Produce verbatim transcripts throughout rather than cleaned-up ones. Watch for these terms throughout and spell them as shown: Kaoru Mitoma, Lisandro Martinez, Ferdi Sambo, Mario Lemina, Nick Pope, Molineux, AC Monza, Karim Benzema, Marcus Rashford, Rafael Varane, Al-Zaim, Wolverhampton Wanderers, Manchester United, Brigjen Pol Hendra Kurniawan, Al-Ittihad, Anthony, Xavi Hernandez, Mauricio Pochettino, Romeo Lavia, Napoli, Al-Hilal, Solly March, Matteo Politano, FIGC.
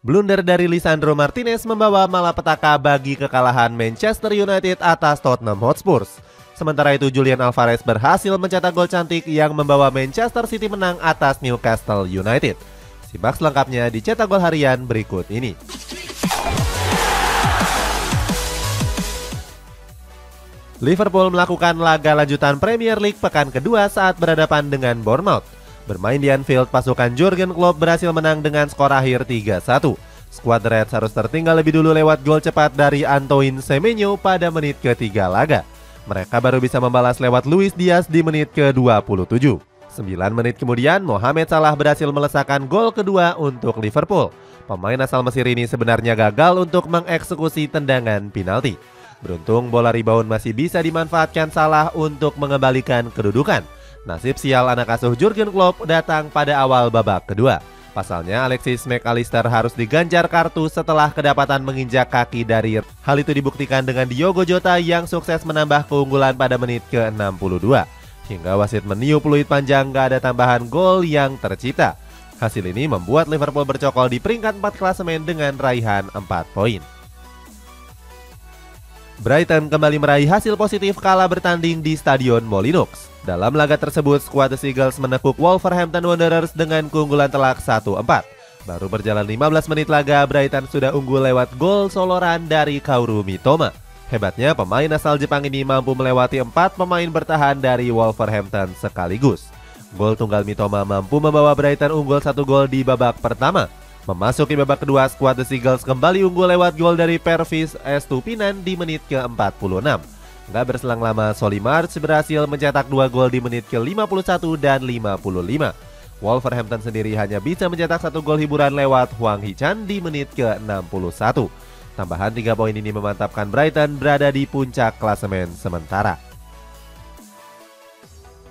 Blunder dari Lisandro Martinez membawa malapetaka bagi kekalahan Manchester United atas Tottenham Hotspur. Sementara itu Julian Alvarez berhasil mencetak gol cantik yang membawa Manchester City menang atas Newcastle United. Simak selengkapnya di Cetak Gol Harian berikut ini. Liverpool melakukan laga lanjutan Premier League pekan kedua saat berhadapan dengan Bournemouth. Bermain di Anfield, pasukan Jurgen Klopp berhasil menang dengan skor akhir tiga satu. Skuad Reds harus tertinggal lebih dulu lewat gol cepat dari Antoine Semenyo pada menit ketiga laga. Mereka baru bisa membalas lewat Luis Diaz di menit ke-dua puluh tujuh. sembilan menit kemudian, Mohamed Salah berhasil melesakkan gol kedua untuk Liverpool. Pemain asal Mesir ini sebenarnya gagal untuk mengeksekusi tendangan penalti. Beruntung bola rebound masih bisa dimanfaatkan Salah untuk mengembalikan kedudukan. Nasib sial anak asuh Jurgen Klopp datang pada awal babak kedua. Pasalnya Alexis McAllister harus diganjar kartu setelah kedapatan menginjak kaki dari. Hal itu dibuktikan dengan Diogo Jota yang sukses menambah keunggulan pada menit ke-enam puluh dua. Hingga wasit meniup peluit panjang, gak ada tambahan gol yang tercipta. Hasil ini membuat Liverpool bercokol di peringkat empat klasemen dengan raihan empat poin. Brighton kembali meraih hasil positif kala bertanding di Stadion Molineux. Dalam laga tersebut, skuad The Seagulls menekuk Wolverhampton Wanderers dengan keunggulan telak satu empat. Baru berjalan lima belas menit laga, Brighton sudah unggul lewat gol soloran dari Kaoru Mitoma. Hebatnya, pemain asal Jepang ini mampu melewati empat pemain bertahan dari Wolverhampton sekaligus. Gol tunggal Mitoma mampu membawa Brighton unggul satu gol di babak pertama. Memasuki babak kedua, skuad The Seagulls kembali unggul lewat gol dari Pervis Estupinan di menit ke-empat puluh enam. Nggak berselang lama, Solly March berhasil mencetak dua gol di menit ke-lima puluh satu dan lima puluh lima. Wolverhampton sendiri hanya bisa mencetak satu gol hiburan lewat Huang Hichan di menit ke-enam puluh satu. Tambahan tiga poin ini memantapkan Brighton berada di puncak klasemen sementara.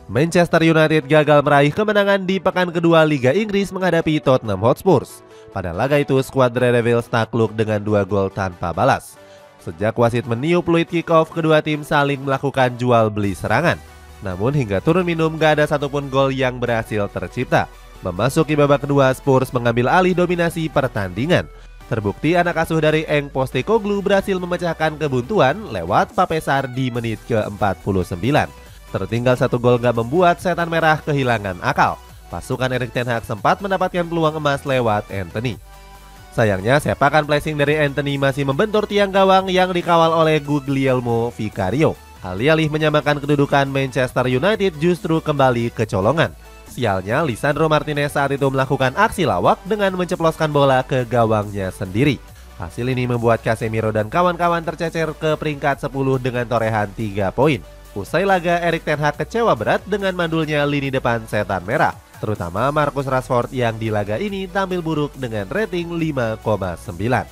Manchester United gagal meraih kemenangan di pekan kedua Liga Inggris menghadapi Tottenham Hotspur. Pada laga itu, skuad Red Devils takluk dengan dua gol tanpa balas. Sejak wasit meniup peluit kick-off, kedua tim saling melakukan jual-beli serangan. Namun hingga turun minum, gak ada satupun gol yang berhasil tercipta. Memasuki babak kedua, Spurs mengambil alih dominasi pertandingan. Terbukti anak asuh dari Ange Postecoglou berhasil memecahkan kebuntuan lewat papesar di menit ke-empat puluh sembilan. Tertinggal satu gol gak membuat setan merah kehilangan akal. Pasukan Erik ten Hag sempat mendapatkan peluang emas lewat Anthony. Sayangnya sepakan pressing dari Anthony masih membentur tiang gawang yang dikawal oleh Guglielmo Vicario. Alih-alih menyamakan kedudukan, Manchester United justru kembali kecolongan. Sialnya Lisandro Martinez saat itu melakukan aksi lawak dengan menceploskan bola ke gawangnya sendiri. Hasil ini membuat Casemiro dan kawan-kawan tercecer ke peringkat sepuluh dengan torehan tiga poin. Usai laga, Erik ten Hag kecewa berat dengan mandulnya lini depan setan merah, terutama Marcus Rashford yang di laga ini tampil buruk dengan rating lima koma sembilan.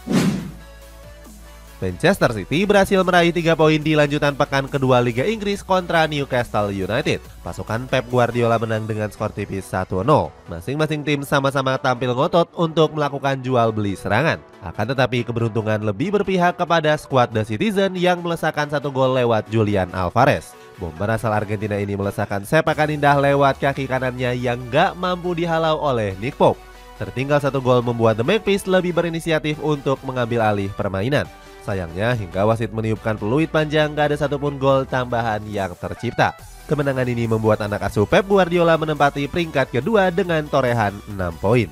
Manchester City berhasil meraih tiga poin di lanjutan pekan kedua Liga Inggris kontra Newcastle United. Pasukan Pep Guardiola menang dengan skor tipis satu nol. Masing-masing tim sama-sama tampil ngotot untuk melakukan jual-beli serangan. Akan tetapi keberuntungan lebih berpihak kepada skuad The Citizen yang melesakkan satu gol lewat Julian Alvarez. Bomber asal Argentina ini melesakkan sepakan indah lewat kaki kanannya yang gak mampu dihalau oleh Nick Pope. Tertinggal satu gol membuat The Magpies lebih berinisiatif untuk mengambil alih permainan. Sayangnya hingga wasit meniupkan peluit panjang, gak ada satupun gol tambahan yang tercipta. Kemenangan ini membuat anak asuh Pep Guardiola menempati peringkat kedua dengan torehan enam poin.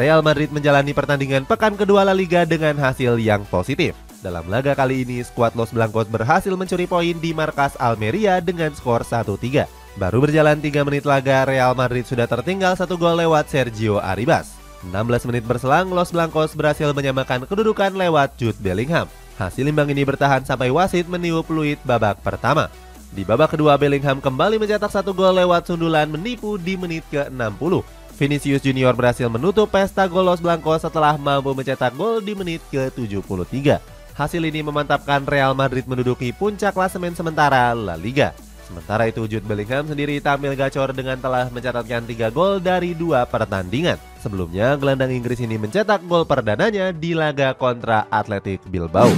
Real Madrid menjalani pertandingan pekan kedua La Liga dengan hasil yang positif. Dalam laga kali ini, skuad Los Blancos berhasil mencuri poin di markas Almeria dengan skor satu tiga. Baru berjalan tiga menit laga, Real Madrid sudah tertinggal satu gol lewat Sergio Arribas. enam belas menit berselang, Los Blancos berhasil menyamakan kedudukan lewat Jude Bellingham. Hasil imbang ini bertahan sampai wasit meniup peluit babak pertama. Di babak kedua, Bellingham kembali mencetak satu gol lewat sundulan menipu di menit ke-enam puluh. Vinicius Junior berhasil menutup pesta gol Los Blancos setelah mampu mencetak gol di menit ke-tujuh puluh tiga. Hasil ini memantapkan Real Madrid menduduki puncak klasemen sementara La Liga. Sementara itu, Jude Bellingham sendiri tampil gacor dengan telah mencatatkan tiga gol dari dua pertandingan. Sebelumnya, gelandang Inggris ini mencetak gol perdananya di laga kontra Athletic Bilbao.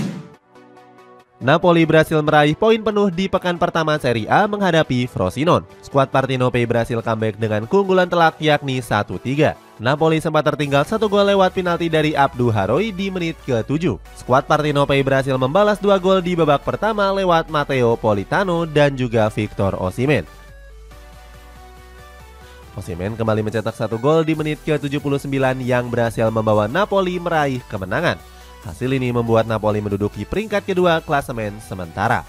Napoli berhasil meraih poin penuh di pekan pertama Serie A menghadapi Frosinone. Skuad Partenope berhasil comeback dengan keunggulan telak yakni satu tiga. Napoli sempat tertinggal satu gol lewat penalti dari Abdou Haroi di menit ketujuh. Skuad Partenope berhasil membalas dua gol di babak pertama lewat Matteo Politano dan juga Victor Osimhen. Osimhen kembali mencetak satu gol di menit ke tujuh puluh sembilan yang berhasil membawa Napoli meraih kemenangan. Hasil ini membuat Napoli menduduki peringkat kedua klasemen sementara.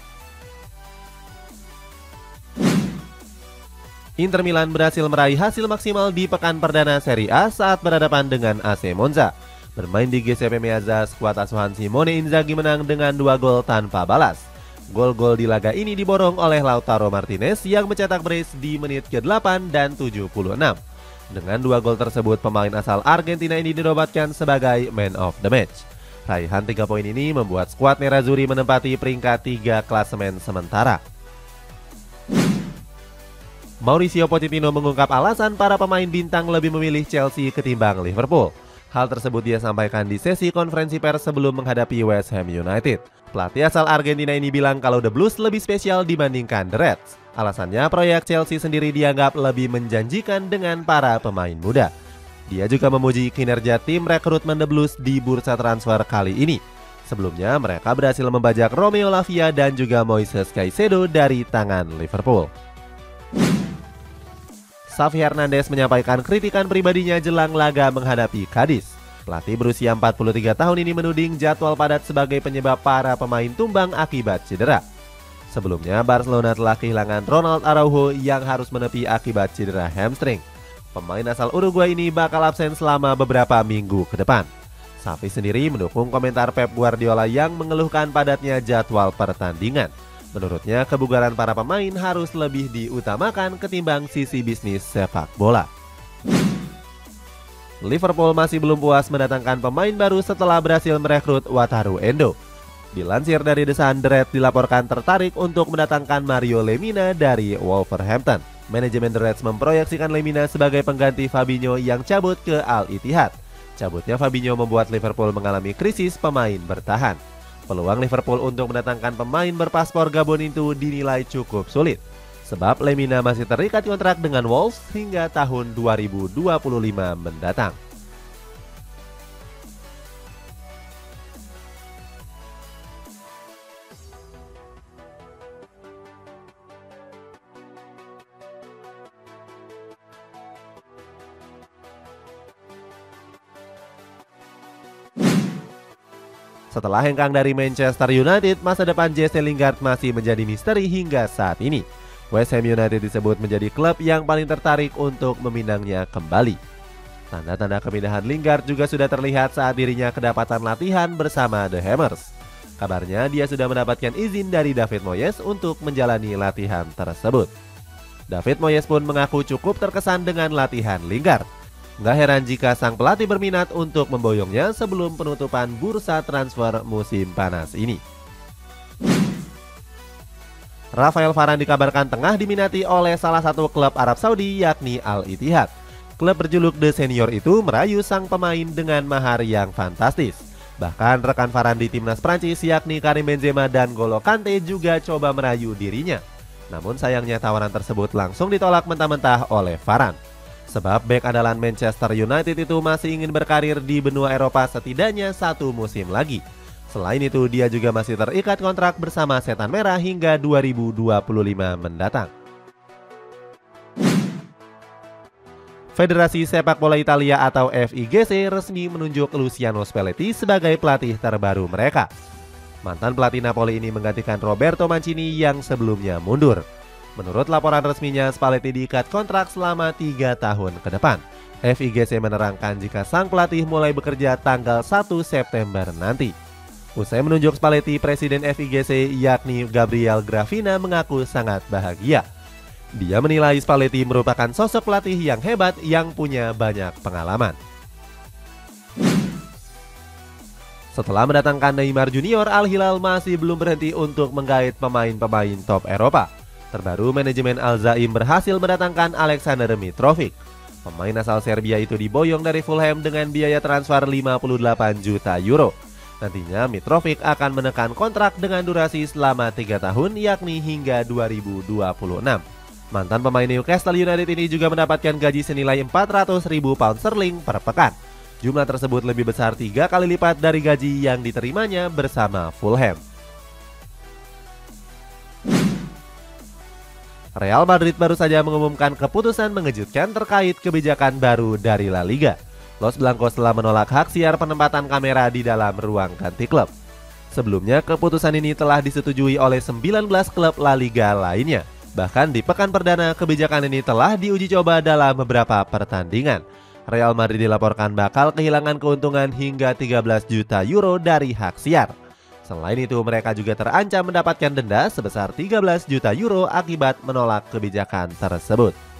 Inter Milan berhasil meraih hasil maksimal di pekan perdana Serie A saat berhadapan dengan A C Monza. Bermain di G C P Meazza, skuad asuhan Simone Inzaghi menang dengan dua gol tanpa balas. Gol-gol di laga ini diborong oleh Lautaro Martinez yang mencetak brace di menit ke delapan dan tujuh puluh enam. Dengan dua gol tersebut, pemain asal Argentina ini dinobatkan sebagai Man of the Match. Raihan tiga poin ini membuat skuad Nerazzurri menempati peringkat tiga klasemen sementara. Mauricio Pochettino mengungkap alasan para pemain bintang lebih memilih Chelsea ketimbang Liverpool. Hal tersebut dia sampaikan di sesi konferensi pers sebelum menghadapi West Ham United. Pelatih asal Argentina ini bilang kalau The Blues lebih spesial dibandingkan The Reds. Alasannya, proyek Chelsea sendiri dianggap lebih menjanjikan dengan para pemain muda. Dia juga memuji kinerja tim rekrutmen The Blues di bursa transfer kali ini. Sebelumnya, mereka berhasil membajak Romeo Lavia dan juga Moises Caicedo dari tangan Liverpool. Xavi Hernandez menyampaikan kritikan pribadinya jelang laga menghadapi Cadiz. Pelatih berusia empat puluh tiga tahun ini menuding jadwal padat sebagai penyebab para pemain tumbang akibat cedera. Sebelumnya, Barcelona telah kehilangan Ronald Araujo yang harus menepi akibat cedera hamstring. Pemain asal Uruguay ini bakal absen selama beberapa minggu ke depan. Xavi sendiri mendukung komentar Pep Guardiola yang mengeluhkan padatnya jadwal pertandingan. Menurutnya, kebugaran para pemain harus lebih diutamakan ketimbang sisi bisnis sepak bola. Liverpool masih belum puas mendatangkan pemain baru setelah berhasil merekrut Wataru Endo. Dilansir dari The Sun, The Reds dilaporkan tertarik untuk mendatangkan Mario Lemina dari Wolverhampton. Manajemen The Reds memproyeksikan Lemina sebagai pengganti Fabinho yang cabut ke Al-Ittihad. Cabutnya Fabinho membuat Liverpool mengalami krisis pemain bertahan. Peluang Liverpool untuk mendatangkan pemain berpaspor Gabon itu dinilai cukup sulit, sebab Lemina masih terikat kontrak dengan Wolves hingga tahun dua ribu dua puluh lima mendatang. Setelah hengkang dari Manchester United, masa depan Jesse Lingard masih menjadi misteri hingga saat ini. West Ham United disebut menjadi klub yang paling tertarik untuk memindangnya kembali. Tanda-tanda kemindahan Lingard juga sudah terlihat saat dirinya kedapatan latihan bersama The Hammers. Kabarnya dia sudah mendapatkan izin dari David Moyes untuk menjalani latihan tersebut. David Moyes pun mengaku cukup terkesan dengan latihan Lingard. Nggak heran jika sang pelatih berminat untuk memboyongnya sebelum penutupan bursa transfer musim panas ini. Rafael Varane dikabarkan tengah diminati oleh salah satu klub Arab Saudi yakni Al-Ittihad. Klub berjuluk The Senior itu merayu sang pemain dengan mahar yang fantastis. Bahkan rekan Varane di timnas Prancis yakni Karim Benzema dan N'Golo Kante juga coba merayu dirinya. Namun sayangnya tawaran tersebut langsung ditolak mentah-mentah oleh Varane. Sebab bek andalan Manchester United itu masih ingin berkarir di benua Eropa setidaknya satu musim lagi. Selain itu, dia juga masih terikat kontrak bersama Setan Merah hingga dua ribu dua puluh lima mendatang. Federasi Sepak Bola Italia atau F I G C resmi menunjuk Luciano Spalletti sebagai pelatih terbaru mereka. Mantan pelatih Napoli ini menggantikan Roberto Mancini yang sebelumnya mundur. Menurut laporan resminya, Spalletti diikat kontrak selama tiga tahun ke depan. F I G C menerangkan jika sang pelatih mulai bekerja tanggal satu September nanti. Usai menunjuk Spalletti, Presiden F I G C yakni Gabriel Gravina mengaku sangat bahagia. Dia menilai Spalletti merupakan sosok pelatih yang hebat yang punya banyak pengalaman. Setelah mendatangkan Neymar Junior, Al-Hilal masih belum berhenti untuk menggait pemain-pemain top Eropa. terbaru manajemen Al-Zaim berhasil mendatangkan Aleksandar Mitrovic. Pemain asal Serbia itu diboyong dari Fulham dengan biaya transfer lima puluh delapan juta euro. Nantinya Mitrovic akan menekan kontrak dengan durasi selama tiga tahun, yakni hingga dua ribu dua puluh enam. Mantan pemain Newcastle United ini juga mendapatkan gaji senilai empat ratus ribu pound sterling per pekan. Jumlah tersebut lebih besar tiga kali lipat dari gaji yang diterimanya bersama Fulham. Real Madrid baru saja mengumumkan keputusan mengejutkan terkait kebijakan baru dari La Liga. Los Blancos telah menolak hak siar penempatan kamera di dalam ruang ganti klub. Sebelumnya, keputusan ini telah disetujui oleh sembilan belas klub La Liga lainnya. Bahkan di pekan perdana, kebijakan ini telah diuji coba dalam beberapa pertandingan. Real Madrid dilaporkan bakal kehilangan keuntungan hingga tiga belas juta euro dari hak siar. Selain itu, mereka juga terancam mendapatkan denda sebesar tiga belas juta euro akibat menolak kebijakan tersebut.